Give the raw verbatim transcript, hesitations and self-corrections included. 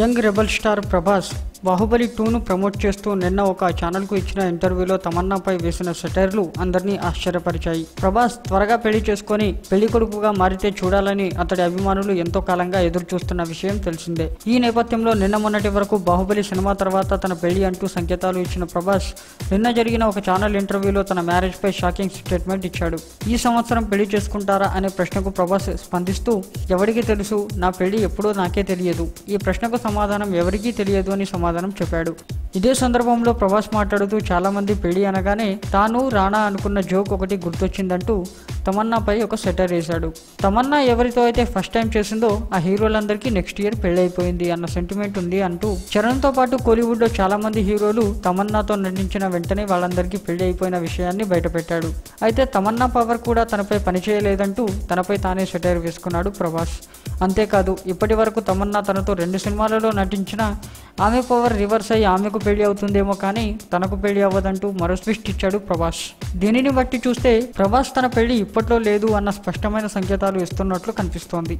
Young rebel star Prabhas Baahubali టూను promote చేస్తూ నిన్న ఒక ఛానల్కు ఇచ్చిన ఇంటర్వ్యూలో తమన్నాపై వేసిన సెటైర్లు అందరినీ ఆశ్చర్యపరిచాయి. ప్రభాస్ త్వరగా పెళ్లి చేసుకొని పెళ్లి కొడుకుగా మారితే చూడాలని అతడి అభిమానులు ఎంతో కాలంగా ఎదురు చూస్తున్న విషయం తెలిసిందే. ఈ నేపథ్యంలో నిన్న మొన్నటి వరకు బాహుబలి సినిమా తర్వాత తన పెళ్లి అంటూ సంకేతాలు ఇచ్చిన ప్రభాస్ నిన్న జరిగిన ఒక ఛానల్ ఇంటర్వ్యూలో తన మ్యారేజ్పై షాకింగ్ స్టేట్మెంట్ ఇచ్చాడు. ఈ సంవత్సరం పెళ్లి చేసుకుంటారా అనే ప్రశ్నకు ప్రభాస్ స్పందిస్తూ, ఎవరికి తెలుసు, నా పెళ్లి ఎప్పుడో నాకే తెలియదు, ఈ ప్రశ్నకు సమాధానం ఎవరికీ తెలియదు అని సమాధానం చెప్పాడు. ఇదే సందర్భంలో ప్రభాస్ మాట్లాడుతూ, చాలా మంది పెళ్లి అనగానే తాను రానా అనుకున్న జోక్ ఒకటి గుర్తొచ్చిందంటూ తమన్నాపై ఒక సెటర్ వేశాడు. తమన్నా ఎవరితో అయితే ఫస్ట్ టైం చేసిందో ఆ హీరోలందరికీ నెక్స్ట్ ఇయర్ పెళ్ళైపోయింది అన్న సెంటిమెంట్ ఉంది అంటూ, చరణ్తో పాటు కోలీవుడ్లో చాలా మంది హీరోలు తమన్నాతో నటించిన వెంటనే వాళ్ళందరికీ పెళ్లి అయిపోయిన విషయాన్ని బయటపెట్టాడు. అయితే తమన్నా పవర్ కూడా తనపై పనిచేయలేదంటూ తనపై తానే సెటర్ వేసుకున్నాడు ప్రభాస్. అంతేకాదు, ఇప్పటి వరకు తమన్నా తనతో రెండు సినిమాలలో నటించిన ఆమె పవర్ రివర్స్ అయ్యి ఆమెకు పెళ్లి అవుతుందేమో కానీ తనకు పెళ్లి అవ్వదంటూ మరో ట్విస్ట్ ఇచ్చాడు ప్రభాస్. దీనిని బట్టి చూస్తే ప్రభాస్ తన పెళ్లి ఇప్పట్లో లేదు అన్న స్పష్టమైన సంకేతాలు ఇస్తున్నట్లు కనిపిస్తోంది.